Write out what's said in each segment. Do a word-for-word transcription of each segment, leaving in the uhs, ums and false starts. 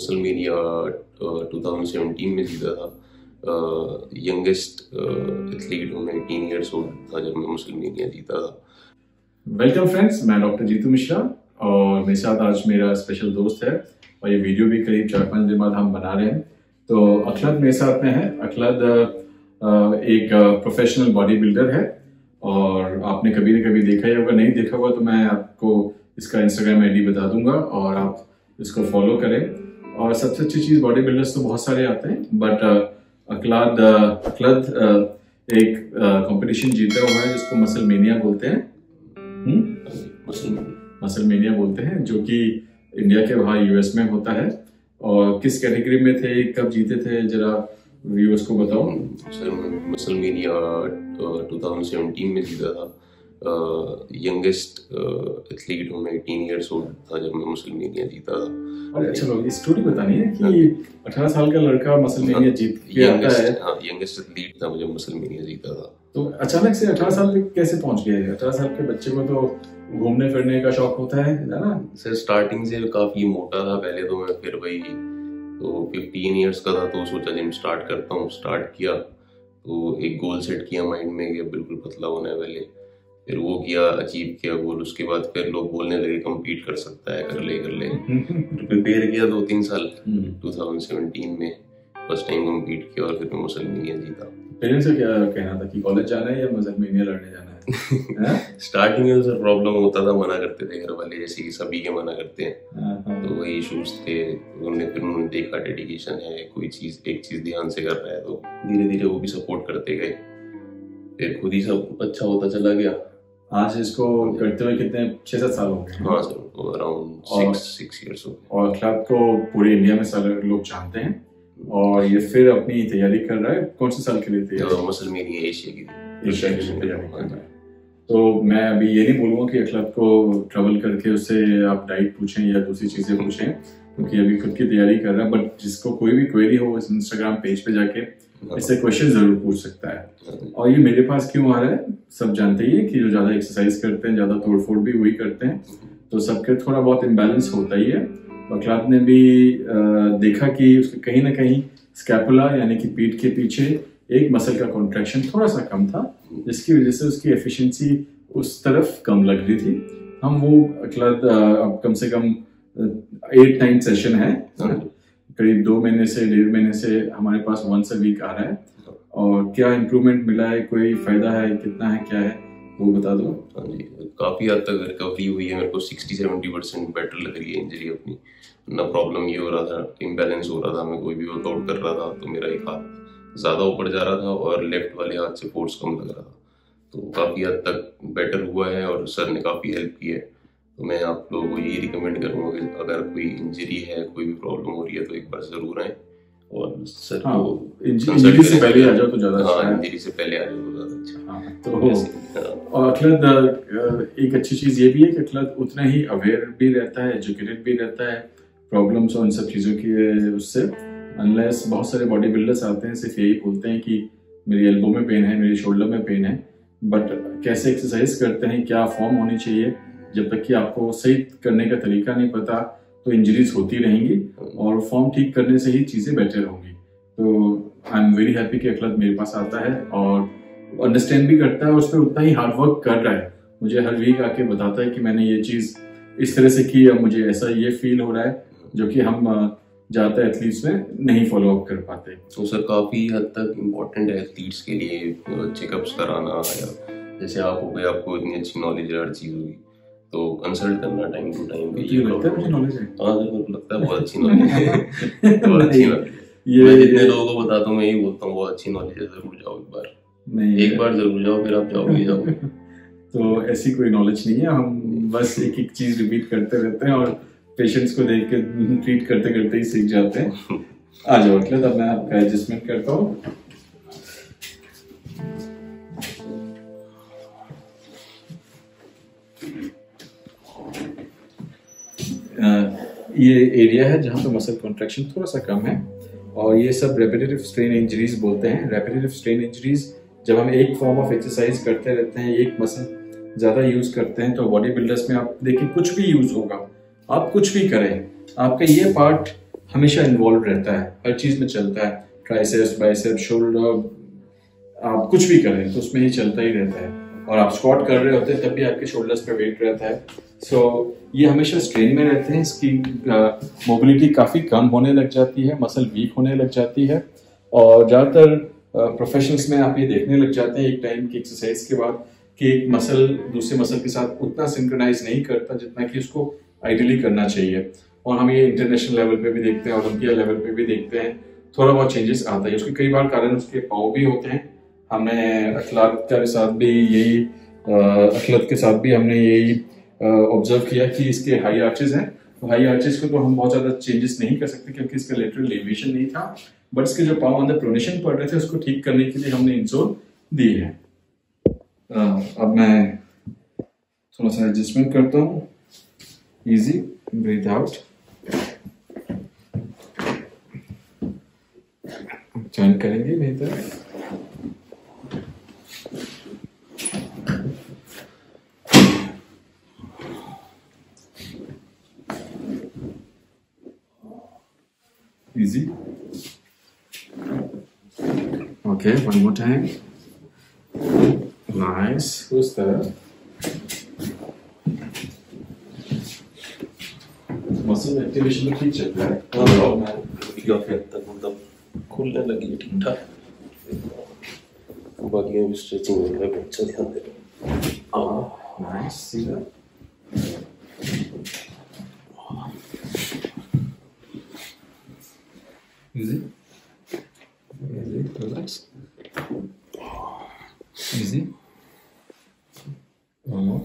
Muscle mania दो हज़ार सत्रह में जीता था। यंगेस्ट एथलीट हूँ, अठारह इयर्स ओल्ड था जब मैं मसल मेनिया जीता था। वेलकम फ्रेंड्स, मैं डॉक्टर जीतू मिश्रा और मेरे साथ आज मेरा स्पेशल दोस्त है और ये वीडियो भी करीब चार पाँच दिन बाद हम बना रहे हैं। तो अखिलद मेरे साथ में है। अखिलद एक प्रोफेशनल बॉडी बिल्डर है और आपने कभी ना कभी देखा ही होगा, नहीं देखा होगा तो मैं आपको इसका इंस्टाग्राम आईडी बता दूंगा और आप इसको फॉलो करें। और सबसे अच्छी चीज़, बॉडी बिल्डर्स तो बहुत सारे आते हैं बट अखिलद अखिलद एक कंपटीशन जीता हुआ है जिसको मसल मेनिया बोलते हैं। मसल मसल मेनिया बोलते हैं, जो कि इंडिया के बाहर यूएस में होता है। और किस कैटेगरी में थे, कब जीते थे, जरा व्यूअर्स को बताओ। सर मसल मेनिया दो हज़ार सत्रह में जीता था। यंगेस्ट एथलीट हूँ मैं, अठारह इयर्स ओल्ड था जब मैं मसल मेनिया जीता था। और अच्छा लोग स्टोरी बतानी है कि अठारह साल का लड़का मसल मेनिया जीत के आता है। हाँ, यंगेस्ट एथलीट था जब मसल मेनिया जीता था। तो अचानक से अठारह साल कैसे पहुंच गया? अठारह साल के बच्चे को तो घूमने फिरने का शौक होता है ना। सर स्टार्टिंग से काफी मोटा था पहले तो मैं, फिर वही तो फिफ्टीन ईयर्स का था तो सोचा जिम स्टार्ट करता हूँ। स्टार्ट किया तो एक गोल सेट किया माइंड में कि बिल्कुल पतला होना है पहले, फिर वो किया, अचीव किया गोल। उसके बाद फिर लोग बोलने लगे कम्पीट कर सकता है, कर ले कर ले। फिर प्रिपेयर किया दो तीन साल, दो हज़ार सत्रह में फर्स्ट टाइम कम्पीट किया और फिर मैं मसल मेनिया जीता। पेरेंट्स से क्या कहना था कि कॉलेज जाना है या मसल मेनिया लड़ने जाना है? स्टार्टिंग में सर प्रॉब्लम होता था, मना करते थे घर वाले, जैसे कि सभी के मना करते हैं। तो वही इशूज थे। उन्होंने फिर उन्होंने देखा डेडिकेशन है, कोई चीज एक चीज ध्यान से कर रहा है तो धीरे धीरे वो भी सपोर्ट करते गए, फिर खुद ही सब अच्छा होता चला गया। आज इसको करते हुए कितने छह सात साल हो गए? हाँ sir, around six six years हो गए। और अखिलद को पूरे इंडिया में सारे लोग जानते हैं और ये फिर अपनी तैयारी कर रहा है। कौन से साल के लिए तैयारी? मसल मेनिया एशिया की एशिया की। तो मैं अभी ये नहीं बोलूँगा कि अखिलद को ट्रेवल करके उससे आप डाइट पूछें या दूसरी चीज़ें पूछें, क्योंकि अभी खुद की तैयारी कर रहा है। बट जिसको कोई भी क्वेरी हो इस इंस्टाग्राम पेज पे जाके इससे क्वेश्चन जरूर पूछ सकता है। और ये मेरे पास क्यों आ रहा है, सब जानते ही है कि जो ज़्यादा एक्सरसाइज करते हैं, ज़्यादा तोड़ फोड़ भी वही करते हैं, तो सबके थोड़ा बहुत इम्बैलेंस होता ही है। अखिलद ने भी देखा कि उसके कहीं ना कहीं स्कैपुला यानी कि पीठ के पीछे एक मसल का कॉन्ट्रैक्शन थोड़ा सा कम था, जिसकी वजह से उसकी एफिशिएंसी उस तरफ कम लग रही थी। हम वो अखिलद अब कम से कम एट नाइन सेशन है, करीब दो महीने से डेढ़ महीने से हमारे पास वंस अ वीक आ रहा है। और क्या इम्प्रूवमेंट मिला है, कोई फायदा है, कितना है, क्या है, वो बता दो। हाँ जी, काफ़ी हद तक रिकवरी हुई है। मेरे को सिक्सटी सेवेंटी परसेंट बेटर लग रही है इंजरी अपनी। ना प्रॉब्लम ये हो रहा था, इम्बैलेंस हो रहा था, मैं कोई भी वर्कआउट कर रहा था तो मेरा एक हाथ ज़्यादा ऊपर जा रहा था और लेफ्ट वाले हाथ से फोर्स कम लग रहा था। तो काफ़ी हद तक बेटर हुआ है और सर ने काफ़ी हेल्प की है। तो मैं आप लोगों को यही रिकमेंड करूँगा कि अगर कोई इंजरी है, कोई भी प्रॉब्लम हो रही है तो एक बार ज़रूर आएँ। और सर हाँ, इंजरी से पहले आ जाओ तो ज़्यादा अच्छा है। इंजरी से पहले आ जाओ तो ज़्यादा अच्छा। हाँ, तो और अखिलद एक अच्छी चीज़ ये भी है कि अखिलद उतना ही अवेयर भी रहता है, एजुकेटेड भी रहता है प्रॉब्लम्स और इन सब चीज़ों की। उससे अनलेस बहुत सारे बॉडी बिल्डर्स आते हैं, सिर्फ यही बोलते हैं कि मेरी एल्बो में पेन है, मेरी शोल्डर में पेन है, बट कैसे एक्सरसाइज करते हैं, क्या फॉर्म होनी चाहिए, जब तक कि आपको सही करने का तरीका नहीं पता तो इंजरीज होती रहेंगी और फॉर्म ठीक करने से ही चीज़ें बेटर होंगी। तो आई एम वेरी हैप्पी कि अखिलद मेरे पास आता है और अंडरस्टैंड भी करता है और उस पर उतना ही हार्ड वर्क कर रहा है। मुझे हर वीक आके बताता है कि मैंने ये चीज़ इस तरह से की, अब मुझे ऐसा ये फील हो रहा है, जो कि हम ज़्यादा एथलीट्स में नहीं फॉलो अप कर पाते। तो सर काफ़ी हद तक इम्पोर्टेंट है एथलीट्स के लिए चेकअप्स कराना, या जैसे आप हो गए आपको इतनी अच्छी नॉलेज है हर चीज़ हुई तो कंसल्ट करना टाइम टू टाइम। बहुत अच्छी नॉलेज है ये, जितने लोगों को बताता हूँ मैं यही बोलता हूँ बहुत अच्छी नॉलेज है, जरूर जाओ एक बार, नहीं एक बार जरूर जाओ, फिर आप जाओगे जाओगे। तो ऐसी कोई नॉलेज नहीं है, हम बस एक एक चीज रिपीट करते रहते हैं और पेशेंट्स को देख के ट्रीट करते करते ही सीख जाते हैं। आ जाओ अखिलद, अब मैं आपका एडजस्टमेंट करता हूँ। ये एरिया है जहाँ पे मसल कॉन्ट्रैक्शन थोड़ा सा कम है और ये सब रेपिटेटिव स्ट्रेन इंजरीज बोलते हैं। रेपिटेटिव स्ट्रेन इंजरीज जब हम एक फॉर्म ऑफ एक्सरसाइज करते रहते हैं, एक मसल ज़्यादा यूज़ करते हैं, तो बॉडी बिल्डर्स में आप देखिए कुछ भी यूज़ होगा, आप कुछ भी करें, आपका ये पार्ट हमेशा इन्वॉल्व रहता है, हर चीज में चलता है, ट्राइसेप्स, बाइसेप्स, शोल्डर, आप कुछ भी करें तो उसमें ही चलता ही रहता है। और आप स्क्वाट कर रहे होते हैं तब भी आपके शोल्डर्स पे वेट रहता है। सो so, ये हमेशा स्ट्रेन में रहते हैं, इसकी मोबिलिटी काफ़ी कम होने लग जाती है, मसल वीक होने लग जाती है। और ज़्यादातर प्रोफेशनल्स में आप ये देखने लग जाते हैं एक टाइम की एक्सरसाइज के बाद कि एक मसल दूसरे मसल के साथ उतना सिंक्रोनाइज नहीं करता जितना कि उसको आइडियली करना चाहिए। और हम ये इंटरनेशनल लेवल पे भी देखते हैं, ओलंपिया लेवल पे भी देखते हैं, थोड़ा बहुत चेंजेस आता है उसके। कई बार कारण उसके पाँव भी होते हैं। हमने अखिलाद के साथ भी यही अखिलत के साथ भी हमने यही ऑब्जर्व किया कि इसके हाई आर्चेज हैं, तो हाई आर्चेज को तो हम बहुत ज़्यादा चेंजेस नहीं कर सकते क्योंकि इसका लेटरल एलिवेशन नहीं था, बट इसके जो पाँव अंदर प्रोनेशन पड़ रहे थे उसको ठीक करने के लिए हमने इंसोल दी है। अब मैं थोड़ा सा एडजस्टमेंट करता हूँ, ईजी ब्रीथ आउट, ज्वाइन करेंगे बेहतर। Easy. Okay, one more time. Nice. Who's there? Muscle activation में ठीक चल रहा है। हाँ, मैं या फिर तक मतलब खुलने लगी है ठीक ठाक। बाकी अब स्ट्रेच हो रहा है, बच्चा ध्यान दे। आह, nice, see that? Easy, easy, relax, easy, one more,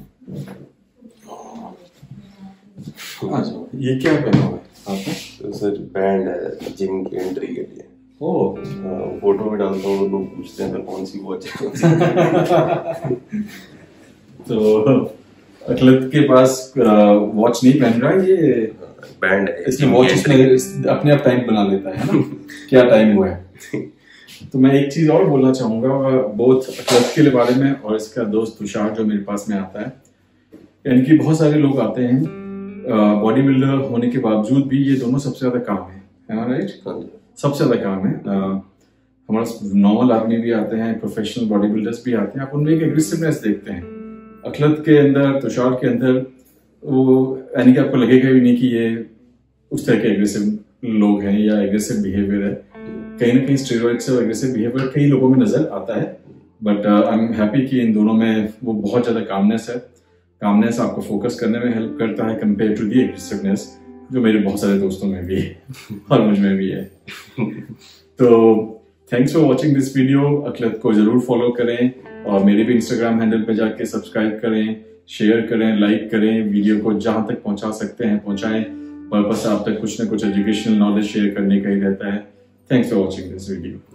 हाँ। ये क्या पहना हुआ है आपने? सर बैंड है जिम की एंट्री के लिए। ओह, फोटो भी डालता हूँ, लोग पूछते हैं कौन सी वॉच है। तो अखिलत के पास वॉच नहीं पहन रहा है, ये बैंड है, इसकी वॉच इसने अपने आप टाइम बना लेता है ना क्या टाइम हुआ है। तो मैं एक चीज और बोलना चाहूँगा बहुत अखिलत के बारे में और इसका दोस्त तुषार जो मेरे पास में आता है। इनकी बहुत सारे लोग आते हैं बॉडी बिल्डर होने के बावजूद भी, ये दोनों सबसे ज्यादा काम है, राइट, सबसे ज्यादा काम है। हमारे नॉर्मल आदमी भी आते हैं, प्रोफेशनल बॉडी बिल्डर्स भी आते हैं, आप उनमें एक एग्रेसिवनेस देखते हैं अखिलत के अंदर, तुषार के अंदर, वो यानी कि आपको लगेगा भी नहीं कि ये उस तरह के एग्रेसिव लोग हैं या एग्रेसिव बिहेवियर है। कहीं ना कहीं स्टेरॉइड से एग्रेसिव बिहेवियर कई लोगों में नजर आता है, बट आई एम हैप्पी कि इन दोनों में वो बहुत ज़्यादा कामनेस है। कामनेस आपको फोकस करने में हेल्प करता है कंपेयर टू दी एग्रेसिवनेस, जो मेरे बहुत सारे दोस्तों में भी है और मुझ में भी है। तो thanks for watching this video. अखिलत को जरूर फॉलो करें और मेरे भी इंस्टाग्राम हैंडल पर जाके सब्सक्राइब करें, शेयर करें, लाइक करें, वीडियो को जहां तक पहुंचा सकते हैं पहुंचाएं। पर्पस आप तक कुछ ना कुछ एजुकेशनल नॉलेज शेयर करने का ही रहता है। Thanks for watching this video.